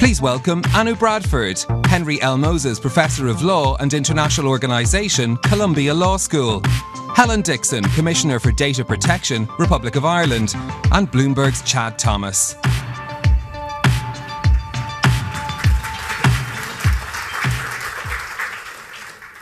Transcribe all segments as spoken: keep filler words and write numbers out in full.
Please welcome Anu Bradford, Henry L. Moses Professor of Law and International Organisation, Columbia Law School. Helen Dixon, Commissioner for Data Protection, Republic of Ireland. And Bloomberg's Chad Thomas.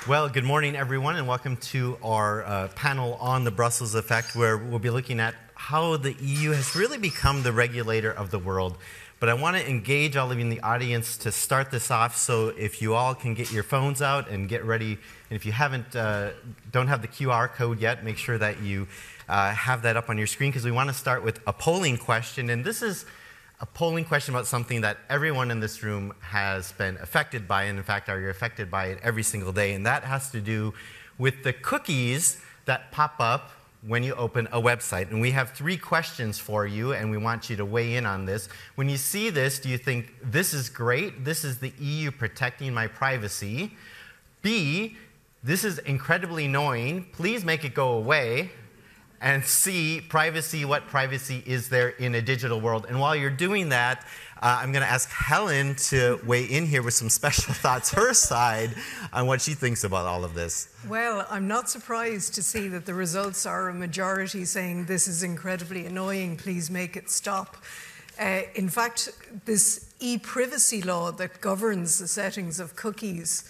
Well, good morning, everyone, and welcome to our uh, panel on the Brussels Effect, where we'll be looking at how the E U has really become the regulator of the world. But I want to engage all of you in the audience to start this off, so if you all can get your phones out and get ready, and if you haven't, uh, don't have the Q R code yet, make sure that you uh, have that up on your screen, because we want to start with a polling question, and this is a polling question about something that everyone in this room has been affected by, and in fact are affected by it every single day, and that has to do with the cookies that pop up when you open a website. And we have three questions for you, and we want you to weigh in on this. When you see this, do you think, this is great, this is the E U protecting my privacy? B, this is incredibly annoying, please make it go away. And C, privacy, what privacy is there in a digital world? And while you're doing that, uh, I'm going to ask Helen to weigh in here with some special thoughts, her side, on what she thinks about all of this. Well, I'm not surprised to see that the results are a majority saying this is incredibly annoying, please make it stop. Uh, in fact, this e-privacy law that governs the settings of cookies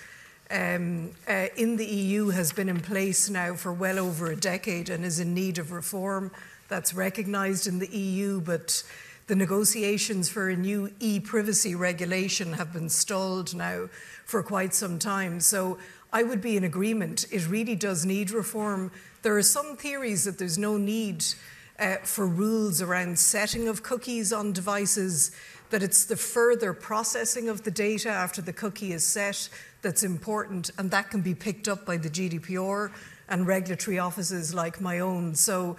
Um, uh, in the E U has been in place now for well over a decade and is in need of reform. That's recognised in the E U, but the negotiations for a new e-privacy regulation have been stalled now for quite some time. So I would be in agreement. It really does need reform. There are some theories that there's no need uh, for rules around setting of cookies on devices, that it's the further processing of the data after the cookie is set that's important, and that can be picked up by the G D P R and regulatory offices like my own. So,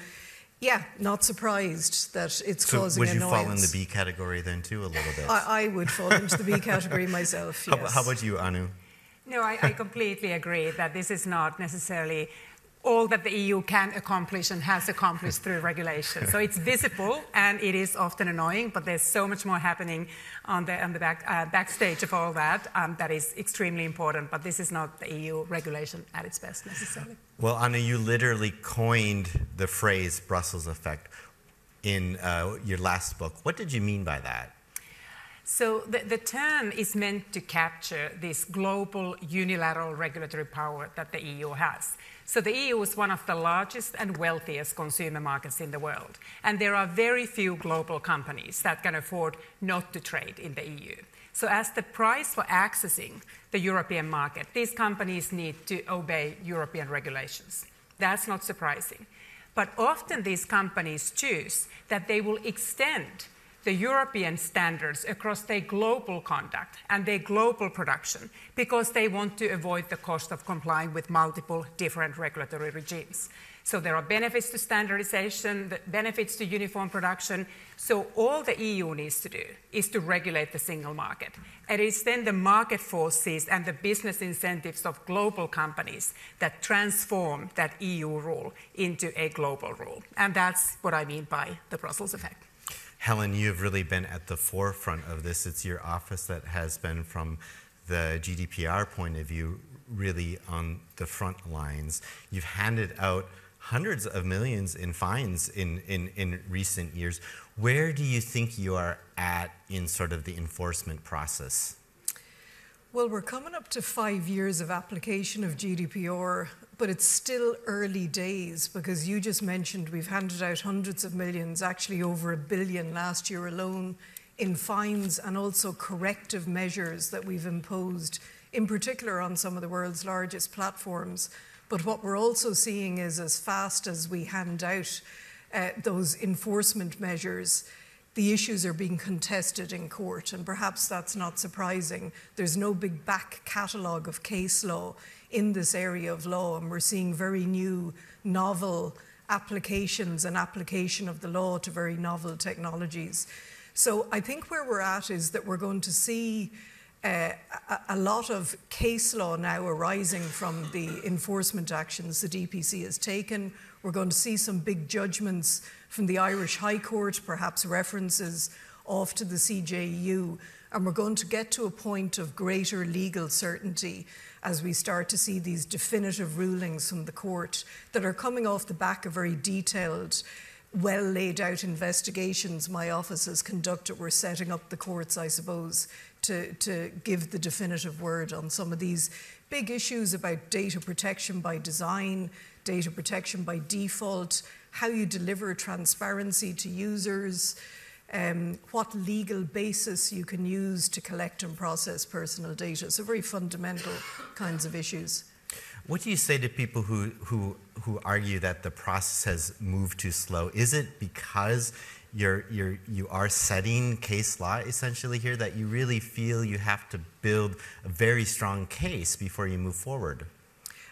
yeah, not surprised that it's so causing annoyance. So would you fall in the B category then too a little bit? I, I would fall into the B category myself, yes. How, how about you, Anu? No, I, I completely agree that this is not necessarily all that the E U can accomplish and has accomplished through regulation. So it's visible and it is often annoying, but there's so much more happening on the, on the back, uh, backstage of all that um, that is extremely important, but this is not the E U regulation at its best necessarily. Well, Anu, you literally coined the phrase Brussels Effect in uh, your last book. What did you mean by that? So the, the term is meant to capture this global unilateral regulatory power that the E U has. So the E U is one of the largest and wealthiest consumer markets in the world. And there are very few global companies that can afford not to trade in the E U. So as the price for accessing the European market, these companies need to obey European regulations. That's not surprising. But often these companies choose that they will extend the European standards across their global conduct and their global production because they want to avoid the cost of complying with multiple different regulatory regimes. So there are benefits to standardization, benefits to uniform production. So all the E U needs to do is to regulate the single market. And it is then the market forces and the business incentives of global companies that transform that E U rule into a global rule. And that's what I mean by the Brussels Effect. Helen, you've really been at the forefront of this. It's your office that has been, from the G D P R point of view, really on the front lines. You've handed out hundreds of millions in fines in, in, in recent years. Where do you think you are at in sort of the enforcement process? Well, we're coming up to five years of application of G D P R, but it's still early days because you just mentioned we've handed out hundreds of millions, actually over a billion last year alone, in fines and also corrective measures that we've imposed, in particular on some of the world's largest platforms. But what we're also seeing is, as fast as we hand out uh, those enforcement measures, the issues are being contested in court, and perhaps that's not surprising. There's no big back catalogue of case law in this area of law, and we're seeing very new, novel applications and application of the law to very novel technologies. So I think where we're at is that we're going to see uh, a lot of case law now arising from the enforcement actions the D P C has taken. We're going to see some big judgments from the Irish High Court, perhaps references off to the C J E U. And we're going to get to a point of greater legal certainty as we start to see these definitive rulings from the court that are coming off the back of very detailed, well laid out investigations my office has conducted. We're setting up the courts, I suppose, to, to give the definitive word on some of these big issues about data protection by design, data protection by default, how you deliver transparency to users, Um, what legal basis you can use to collect and process personal data. So very fundamental kinds of issues. What do you say to people who, who, who argue that the process has moved too slow? Is it because you're, you're, you are setting case law essentially here that you really feel you have to build a very strong case before you move forward?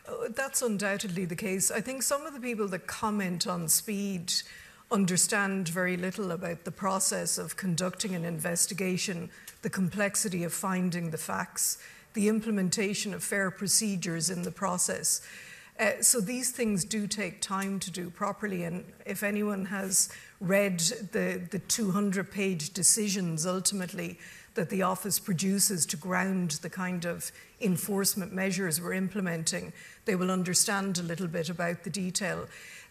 Oh, that's undoubtedly the case. I think some of the people that comment on speed understand very little about the process of conducting an investigation, the complexity of finding the facts, the implementation of fair procedures in the process. Uh, so these things do take time to do properly, and if anyone has read the, the two hundred page decisions ultimately that the office produces to ground the kind of enforcement measures we're implementing, they will understand a little bit about the detail.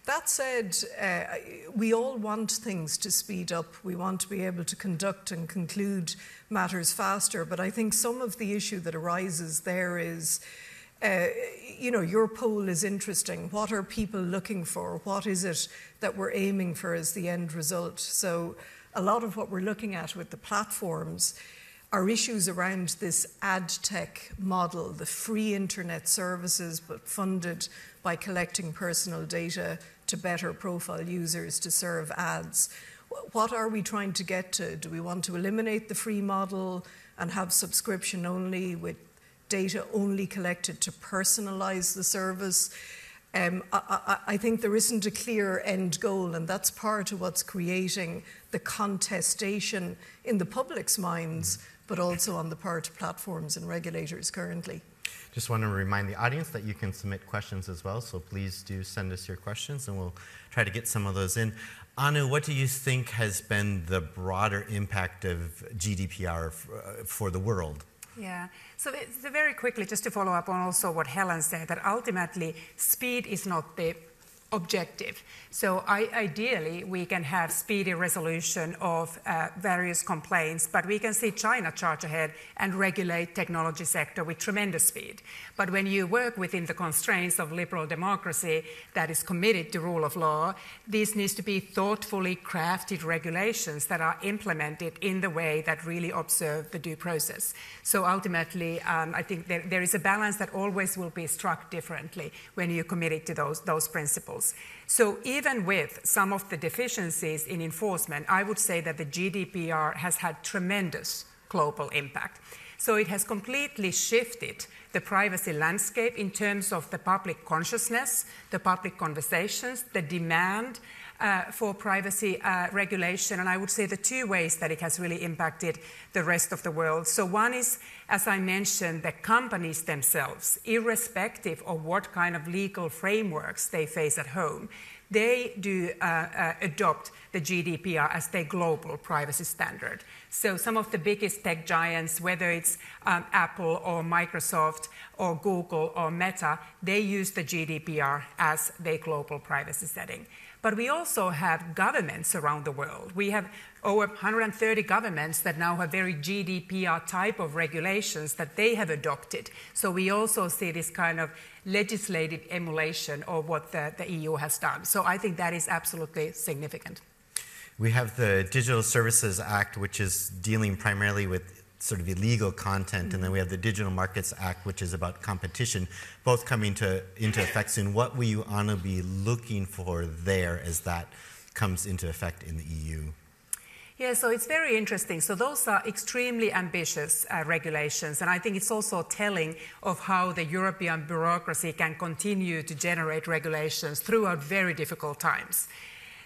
That said, uh, we all want things to speed up. We want to be able to conduct and conclude matters faster. But I think some of the issue that arises there is, uh, you know, your poll is interesting. What are people looking for? What is it that we're aiming for as the end result? So a lot of what we're looking at with the platforms are issues around this ad tech model, the free internet services, but funded by collecting personal data to better profile users to serve ads. What are we trying to get to? Do we want to eliminate the free model and have subscription only with data only collected to personalize the service? Um, I, I, I think there isn't a clear end goal, and that's part of what's creating the contestation in the public's minds, but also on the part of platforms and regulators currently. Just want to remind the audience that you can submit questions as well, so please do send us your questions and we'll try to get some of those in. Anu, what do you think has been the broader impact of G D P R for the world? Yeah, so very quickly, just to follow up on also what Helen said, that ultimately speed is not the objective. So I, ideally, we can have speedy resolution of uh, various complaints, but we can see China charge ahead and regulate technology sector with tremendous speed. But when you work within the constraints of liberal democracy that is committed to rule of law, this needs to be thoughtfully crafted regulations that are implemented in the way that really observe the due process. So ultimately, um, I think there, there is a balance that always will be struck differently when you commit it to those, those principles. So even with some of the deficiencies in enforcement, I would say that the G D P R has had tremendous global impact. So it has completely shifted the privacy landscape in terms of the public consciousness, the public conversations, the demand Uh, for privacy uh, regulation, and I would say the two ways that it has really impacted the rest of the world. So one is, as I mentioned, the companies themselves, irrespective of what kind of legal frameworks they face at home, they do uh, uh, adopt the G D P R as their global privacy standard. So some of the biggest tech giants, whether it's um, Apple or Microsoft or Google or Meta, they use the G D P R as their global privacy setting. But we also have governments around the world. We have over one hundred thirty governments that now have very G D P R type of regulations that they have adopted. So we also see this kind of legislative emulation of what the, the E U has done. So I think that is absolutely significant. We have the Digital Services Act, which is dealing primarily with sort of illegal content, mm-hmm. and then we have the Digital Markets Act, which is about competition, both coming to, into effect soon. What will you, Anu, be looking for there as that comes into effect in the E U? Yeah, so it's very interesting. So those are extremely ambitious uh, regulations, and I think it's also telling of how the European bureaucracy can continue to generate regulations throughout very difficult times.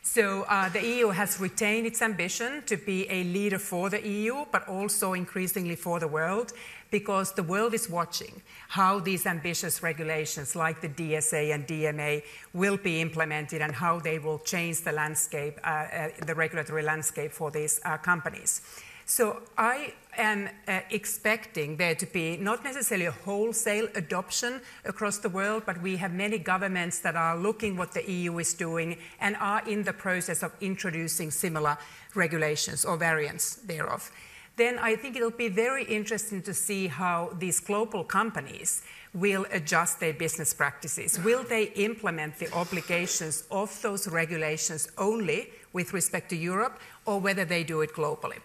So uh, the E U has retained its ambition to be a leader for the E U, but also increasingly for the world, because the world is watching how these ambitious regulations like the D S A and D M A will be implemented and how they will change the landscape, uh, uh, the regulatory landscape for these uh, companies. So I am uh, expecting there to be not necessarily a wholesale adoption across the world, but we have many governments that are looking what the E U is doing and are in the process of introducing similar regulations or variants thereof. Then I think it'll be very interesting to see how these global companies will adjust their business practices. Will they implement the obligations of those regulations only with respect to Europe, or whether they do it globally?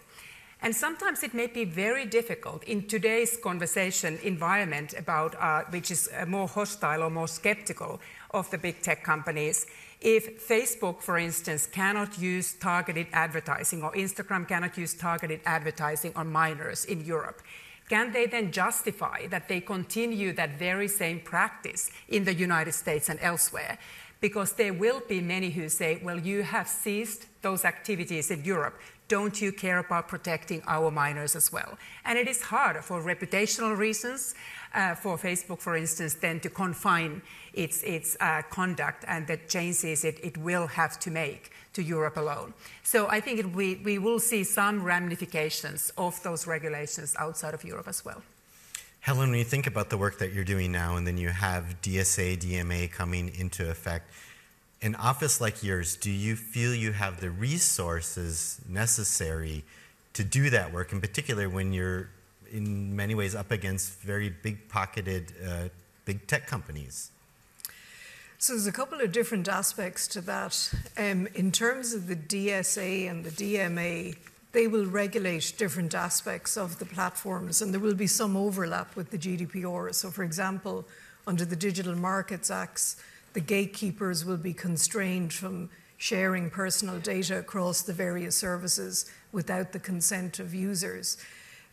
And sometimes it may be very difficult in today's conversation environment about, uh, which is more hostile or more skeptical of the big tech companies. If Facebook, for instance, cannot use targeted advertising, or Instagram cannot use targeted advertising on minors in Europe, can they then justify that they continue that very same practice in the United States and elsewhere? Because there will be many who say, well, you have ceased those activities in Europe. Don't you care about protecting our minors as well? And it is harder for reputational reasons uh, for Facebook, for instance, than to confine its, its uh, conduct and the changes it, it will have to make to Europe alone. So I think it, we, we will see some ramifications of those regulations outside of Europe as well. Helen, when you think about the work that you're doing now, and then you have D S A, D M A coming into effect, in an office like yours, do you feel you have the resources necessary to do that work, in particular when you're in many ways up against very big-pocketed uh, big tech companies? So there's a couple of different aspects to that. Um, in terms of the D S A and the D M A, they will regulate different aspects of the platforms, and there will be some overlap with the G D P R. So, for example, under the Digital Markets Act, the gatekeepers will be constrained from sharing personal data across the various services without the consent of users.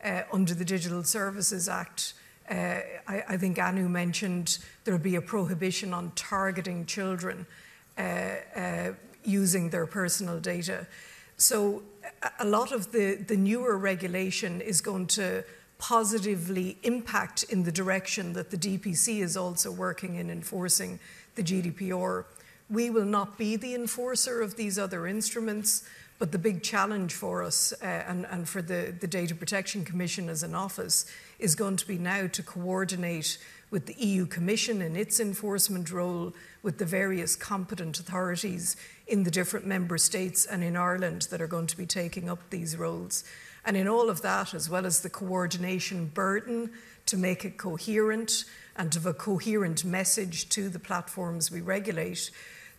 Uh, under the Digital Services Act, uh, I, I think Anu mentioned there will be a prohibition on targeting children uh, uh, using their personal data. So a lot of the, the newer regulation is going to positively impact in the direction that the D P C is also working in enforcing the G D P R. We will not be the enforcer of these other instruments, but the big challenge for us uh, and, and for the, the Data Protection Commission as an office is going to be now to coordinate with the E U Commission in its enforcement role, with the various competent authorities in the different member states and in Ireland that are going to be taking up these roles. And in all of that, as well as the coordination burden to make it coherent and to have a coherent message to the platforms we regulate,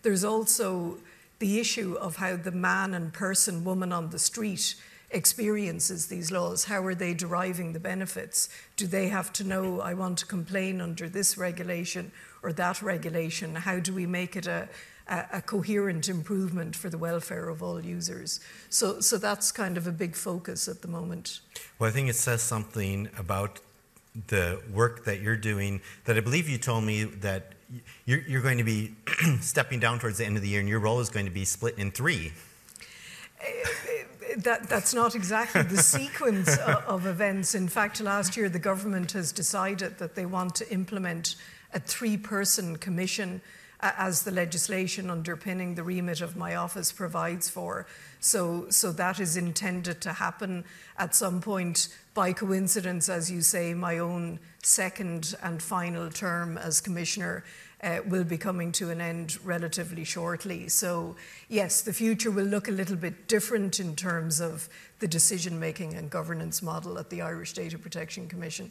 there's also the issue of how the man and person, woman on the street experiences these laws. How are they deriving the benefits? Do they have to know, I want to complain under this regulation or that regulation? How do we make it a, a, a coherent improvement for the welfare of all users? So, so that's kind of a big focus at the moment. Well, I think it says something about the work that you're doing, that I believe you told me that you're, you're going to be stepping down towards the end of the year, and your role is going to be split in three. That, that's not exactly the sequence of events. In fact, last year the government has decided that they want to implement a three-person commission uh, as the legislation underpinning the remit of my office provides for. So, so that is intended to happen at some point. By coincidence, as you say, my own second and final term as commissioner Uh, will be coming to an end relatively shortly. So yes, the future will look a little bit different in terms of the decision-making and governance model at the Irish Data Protection Commission.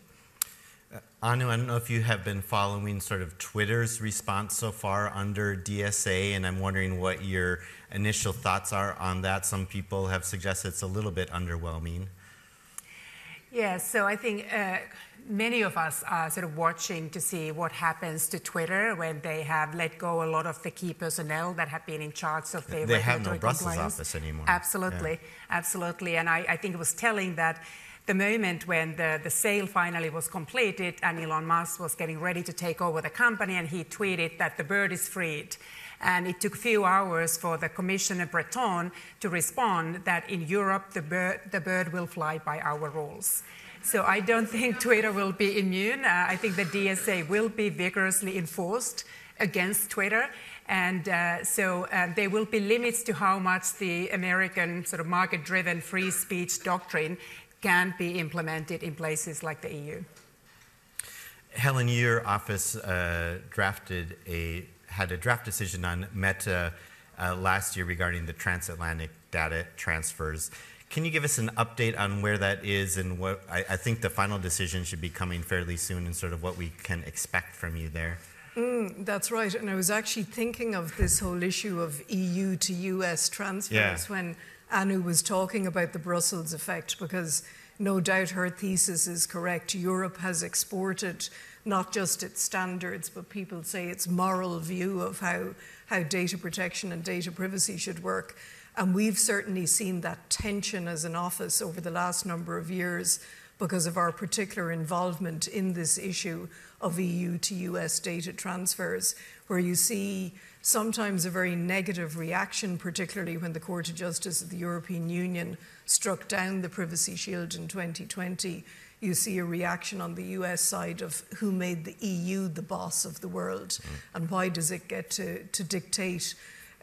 Uh, Anu, I don't know if you have been following sort of Twitter's response so far under D S A, and I'm wondering what your initial thoughts are on that. Some people have suggested it's a little bit underwhelming. Yeah, so I think uh, many of us are sort of watching to see what happens to Twitter when they have let go a lot of the key personnel that have been in charge of their regulatory compliance. They have no Brussels office anymore. Absolutely, yeah. absolutely. And I, I think it was telling that the moment when the, the sale finally was completed and Elon Musk was getting ready to take over the company, and he tweeted that the bird is freed. And it took a few hours for the Commissioner Breton to respond that in Europe the bird, the bird will fly by our rules. So I don't think Twitter will be immune. Uh, I think the D S A will be vigorously enforced against Twitter. And uh, so uh, there will be limits to how much the American sort of market-driven free speech doctrine can be implemented in places like the E U. Helen, your office uh, drafted a, had a draft decision on Meta uh, last year regarding the transatlantic data transfers. Can you give us an update on where that is and what, I, I think the final decision should be coming fairly soon and sort of what we can expect from you there? Mm, that's right. And I was actually thinking of this whole issue of E U to U S transfers yeah. when Anu was talking about the Brussels effect, because no doubt her thesis is correct. Europe has exported not just its standards, but people say its moral view of how, how data protection and data privacy should work. And we've certainly seen that tension as an office over the last number of years because of our particular involvement in this issue of E U to U S data transfers, where you see sometimes a very negative reaction, particularly when the Court of Justice of the European Union struck down the Privacy Shield in twenty twenty. You see a reaction on the U S side of who made the E U the boss of the world and why does it get to, to dictate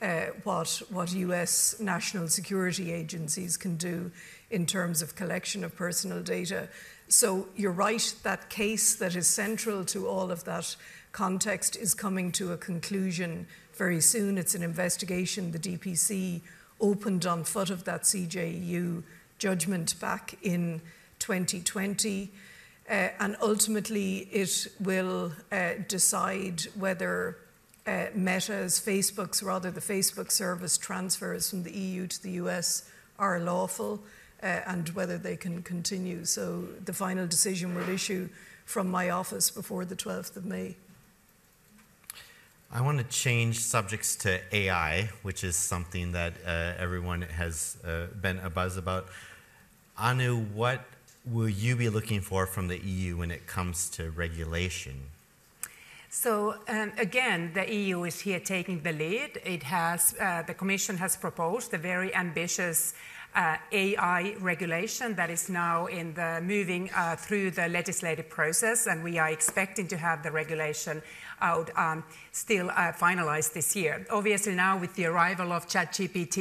Uh, what, what U S national security agencies can do in terms of collection of personal data. So you're right, that case that is central to all of that context is coming to a conclusion very soon. It's an investigation the D P C opened on foot of that C J E U judgment back in twenty twenty. Uh, and ultimately it will uh, decide whether Uh, Meta's, Facebook's, rather the Facebook service transfers from the E U to the U S are lawful uh, and whether they can continue. So the final decision will issue from my office before the twelfth of May. I want to change subjects to A I, which is something that uh, everyone has uh, been abuzz about. Anu, what will you be looking for from the E U when it comes to regulation? So um, again, the E U is here taking the lead. It has, uh, the Commission has proposed a very ambitious uh, A I regulation that is now in the moving uh, through the legislative process, and we are expecting to have the regulation out um, still uh, finalized this year. Obviously now with the arrival of ChatGPT,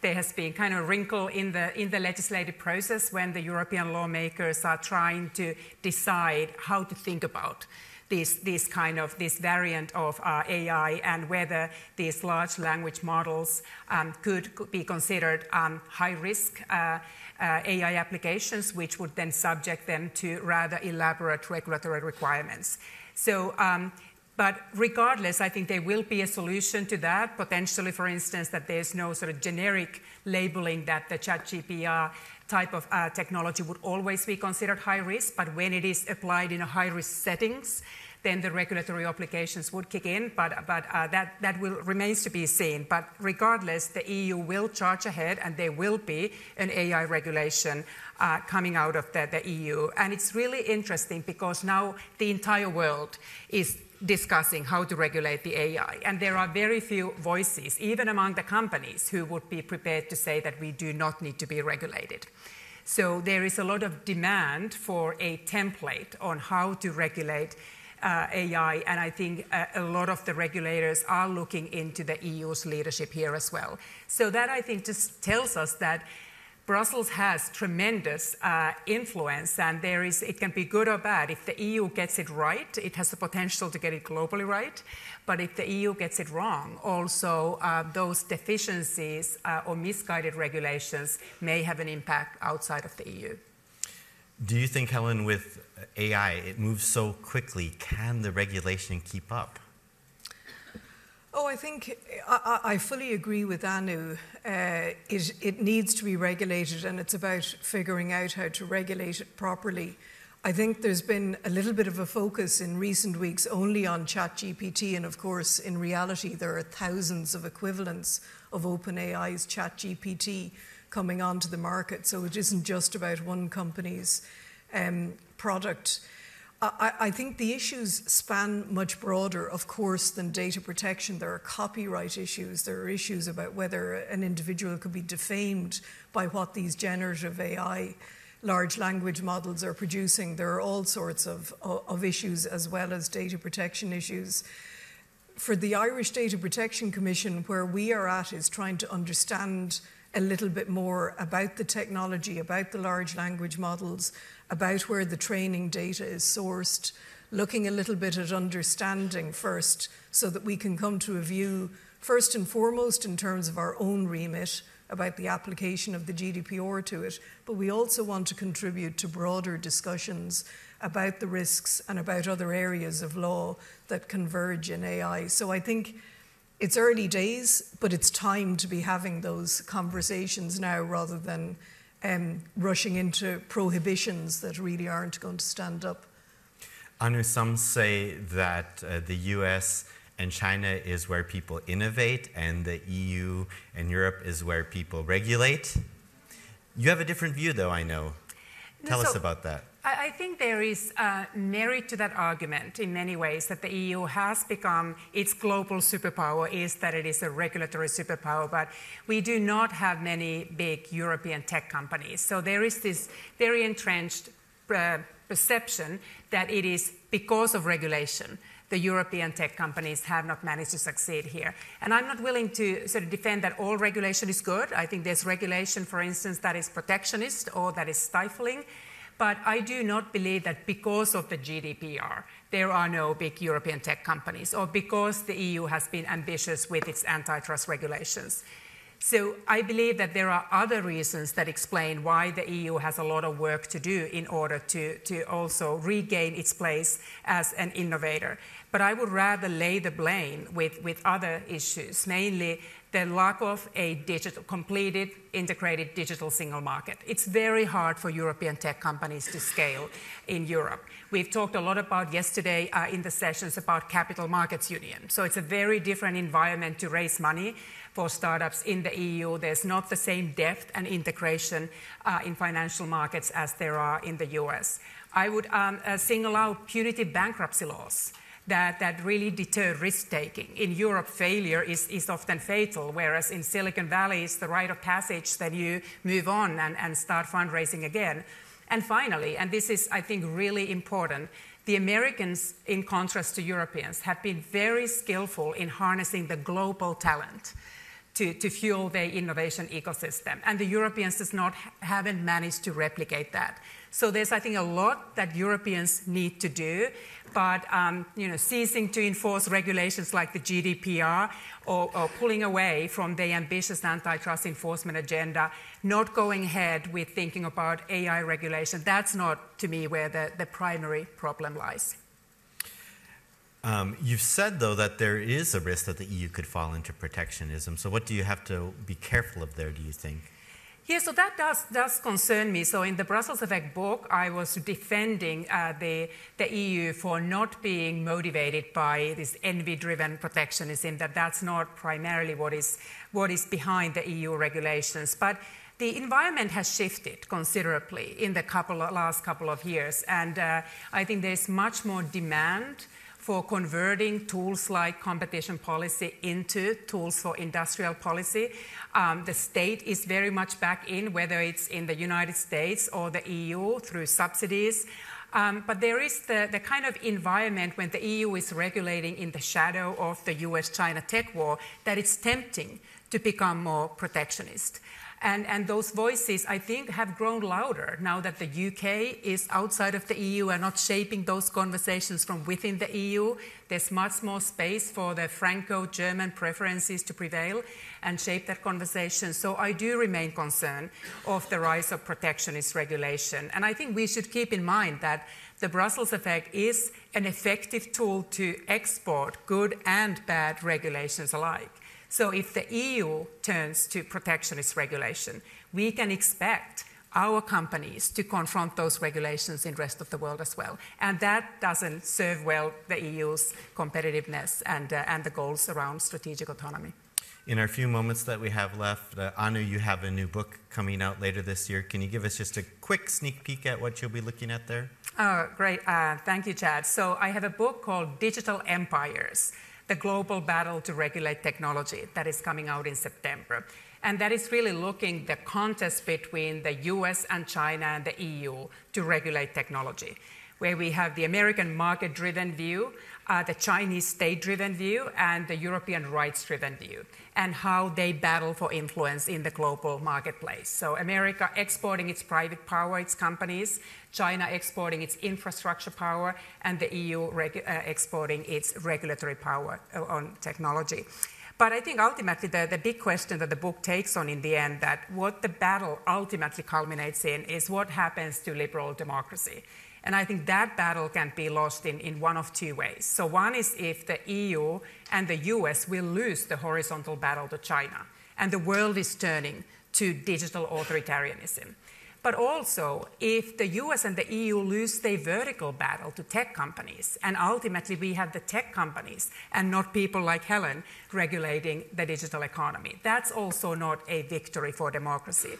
there has been kind of a wrinkle in the, in the legislative process when the European lawmakers are trying to decide how to think about This, this kind of, this variant of uh, A I and whether these large language models um, could, could be considered um, high-risk uh, uh, A I applications, which would then subject them to rather elaborate regulatory requirements. So, um, but regardless, I think there will be a solution to that, potentially, for instance, that there's no sort of generic labeling that the ChatGPT type of uh, technology would always be considered high risk, but when it is applied in a high risk settings, then the regulatory obligations would kick in, but, but uh, that, that will, remains to be seen. But regardless, the E U will charge ahead and there will be an A I regulation uh, coming out of the, the E U. And it's really interesting because now the entire world is discussing how to regulate the A I. And there are very few voices, even among the companies, who would be prepared to say that we do not need to be regulated. So there is a lot of demand for a template on how to regulate uh, A I, and I think uh, a lot of the regulators are looking into the E U's leadership here as well. So that, I think, just tells us that Brussels has tremendous uh, influence, and there is, it can be good or bad. If the E U gets it right, it has the potential to get it globally right. But if the E U gets it wrong, also uh, those deficiencies uh, or misguided regulations may have an impact outside of the E U. Do you think, Helen, with A I, it moves so quickly, can the regulation keep up? Oh, I think I, I fully agree with Anu. Uh, it, it needs to be regulated, and it's about figuring out how to regulate it properly. I think there's been a little bit of a focus in recent weeks only on ChatGPT, and of course, in reality, there are thousands of equivalents of OpenAI's ChatGPT coming onto the market. So it isn't just about one company's um, product. I think the issues span much broader, of course, than data protection. There are copyright issues. There are issues about whether an individual could be defamed by what these generative A I large language models are producing. There are all sorts of, of issues as well as data protection issues. for the Irish Data Protection Commission, where we are at is trying to understand a little bit more about the technology, about the large language models, about where the training data is sourced, looking a little bit at understanding first so that we can come to a view first and foremost in terms of our own remit about the application of the G D P R to it, but we also want to contribute to broader discussions about the risks and about other areas of law that converge in A I. So I think it's early days, but it's time to be having those conversations now rather than um, rushing into prohibitions that really aren't going to stand up. Anu, some say that uh, the U S and China is where people innovate, and the E U and Europe is where people regulate. You have a different view, though, I know. No, Tell so us about that. I think there is uh, merit to that argument in many ways, that the E U has become its global superpower, is that it is a regulatory superpower, but we do not have many big European tech companies. So there is this very entrenched uh, perception that it is because of regulation the European tech companies have not managed to succeed here. And I'm not willing to sort of defend that all regulation is good. I think there's regulation, for instance, that is protectionist or that is stifling. But I do not believe that because of the G D P R, there are no big European tech companies, or because the E U has been ambitious with its antitrust regulations. So I believe that there are other reasons that explain why the E U has a lot of work to do in order to, to also regain its place as an innovator. But I would rather lay the blame with, with other issues, mainly the lack of a digital, completed, integrated digital single market. It's very hard for European tech companies to scale in Europe. We've talked a lot about yesterday uh, in the sessions about Capital Markets Union. So it's a very different environment to raise money for startups in the E U. There's not the same depth and integration uh, in financial markets as there are in the U S. I would um, uh, single out punitive bankruptcy laws that, that really deter risk-taking. In Europe, failure is, is often fatal, whereas in Silicon Valley, it's the rite of passage that you move on and, and start fundraising again. And finally, and this is, I think, really important, the Americans, in contrast to Europeans, have been very skillful in harnessing the global talent to, to fuel their innovation ecosystem. And the Europeans does not, haven't managed to replicate that. So there's, I think, a lot that Europeans need to do. But um, you know, ceasing to enforce regulations like the G D P R, or, or pulling away from the ambitious antitrust enforcement agenda, not going ahead with thinking about A I regulation, that's not, to me, where the, the primary problem lies. Um, you've said, though, that there is a risk that the E U could fall into protectionism. So what do you have to be careful of there, do you think? Yeah, so that does, does concern me. So in the Brussels Effect book, I was defending uh, the, the E U for not being motivated by this envy-driven protectionism, that that's not primarily what is, what is behind the E U regulations. But the environment has shifted considerably in the couple of, last couple of years, and uh, I think there's much more demand for converting tools like competition policy into tools for industrial policy. Um, the state is very much back in, whether it's in the United States or the E U through subsidies. Um, but there is the, the kind of environment when the E U is regulating in the shadow of the U S China tech war that it's tempting to become more protectionist. And, and those voices, I think, have grown louder now that the U K is outside of the E U and not shaping those conversations from within the E U. There's much more space for the Franco-German preferences to prevail and shape that conversation. So I do remain concerned of the rise of protectionist regulation. And I think we should keep in mind that the Brussels Effect is an effective tool to export good and bad regulations alike. So if the E U turns to protectionist regulation, we can expect our companies to confront those regulations in the rest of the world as well. And that doesn't serve well the E U's competitiveness and, uh, and the goals around strategic autonomy. In our few moments that we have left, uh, Anu, you have a new book coming out later this year. Can you give us just a quick sneak peek at what you'll be looking at there? Oh, great. Uh, thank you, Chad. So I have a book called Digital Empires: The Global Battle to Regulate Technology, that is coming out in September. And that is really looking at the contest between the U S and China and the E U to regulate technology. where we have the American market-driven view, uh, the Chinese state-driven view, and the European rights-driven view, and how they battle for influence in the global marketplace. So America exporting its private power, its companies, China exporting its infrastructure power, and the E U regu- uh, exporting its regulatory power on technology. But I think ultimately the, the big question that the book takes on in the end, that what the battle ultimately culminates in is what happens to liberal democracy. And I think that battle can be lost in, in one of two ways. So one is if the E U and the U S will lose the horizontal battle to China, and the world is turning to digital authoritarianism. But also if the U S and the E U lose their vertical battle to tech companies, and ultimately we have the tech companies and not people like Helen regulating the digital economy. That's also not a victory for democracy.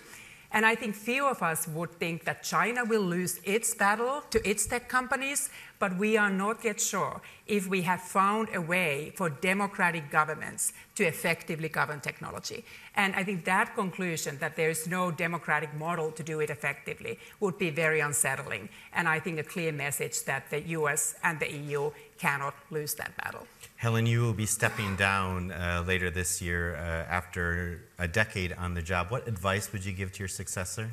And I think few of us would think that China will lose its battle to its tech companies, but we are not yet sure if we have found a way for democratic governments to effectively govern technology. And I think that conclusion, that there is no democratic model to do it effectively, would be very unsettling. And I think a clear message that the U S and the E U cannot lose that battle. Helen, you will be stepping down uh, later this year uh, after a decade on the job. What advice would you give to your successor?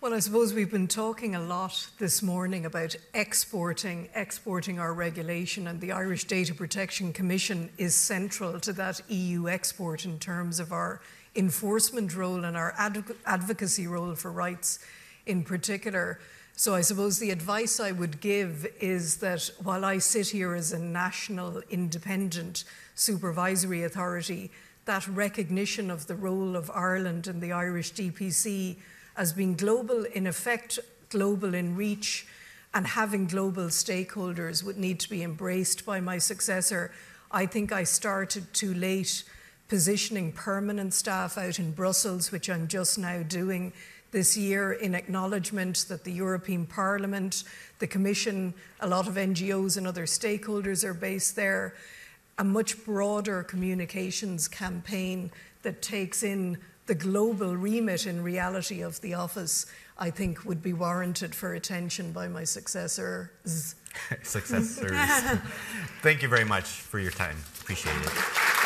Well, I suppose we've been talking a lot this morning about exporting, exporting our regulation, and the Irish Data Protection Commission is central to that E U export in terms of our enforcement role and our adv- advocacy role for rights in particular. So I suppose the advice I would give is that while I sit here as a national independent supervisory authority, that recognition of the role of Ireland and the Irish D P C as being global in effect, global in reach, and having global stakeholders would need to be embraced by my successor. I think I started too late positioning permanent staff out in Brussels, which I'm just now doing this year, in acknowledgement that the European Parliament, the Commission, a lot of N G Os and other stakeholders are based there. A much broader communications campaign that takes in the global remit in reality of the office, I think, would be warranted for attention by my successors. Successors. Thank you very much for your time. Appreciate it.